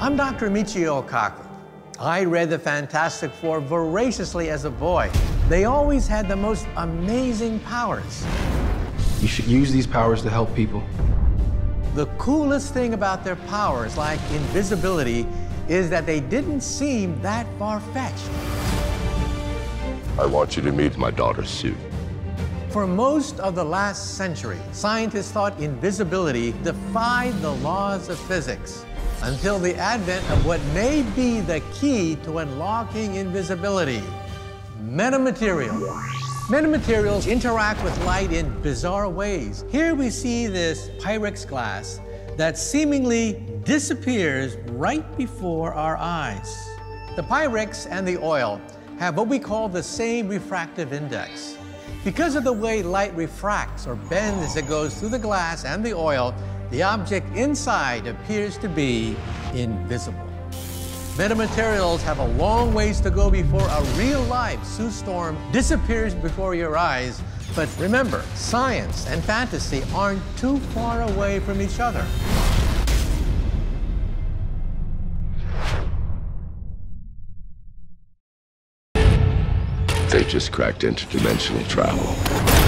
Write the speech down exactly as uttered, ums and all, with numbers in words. I'm Doctor Michio Kaku. I read the Fantastic Four voraciously as a boy. They always had the most amazing powers. You should use these powers to help people. The coolest thing about their powers, like invisibility, is that they didn't seem that far-fetched. I want you to meet my daughter, Sue. For most of the last century, scientists thought invisibility defied the laws of physics, until the advent of what may be the key to unlocking invisibility: metamaterials. Metamaterials interact with light in bizarre ways. Here we see this Pyrex glass that seemingly disappears right before our eyes. The Pyrex and the oil have what we call the same refractive index. Because of the way light refracts or bends as it goes through the glass and the oil, the object inside appears to be invisible. Metamaterials have a long ways to go before a real-life Sue Storm disappears before your eyes. But remember, science and fantasy aren't too far away from each other. They just cracked interdimensional travel.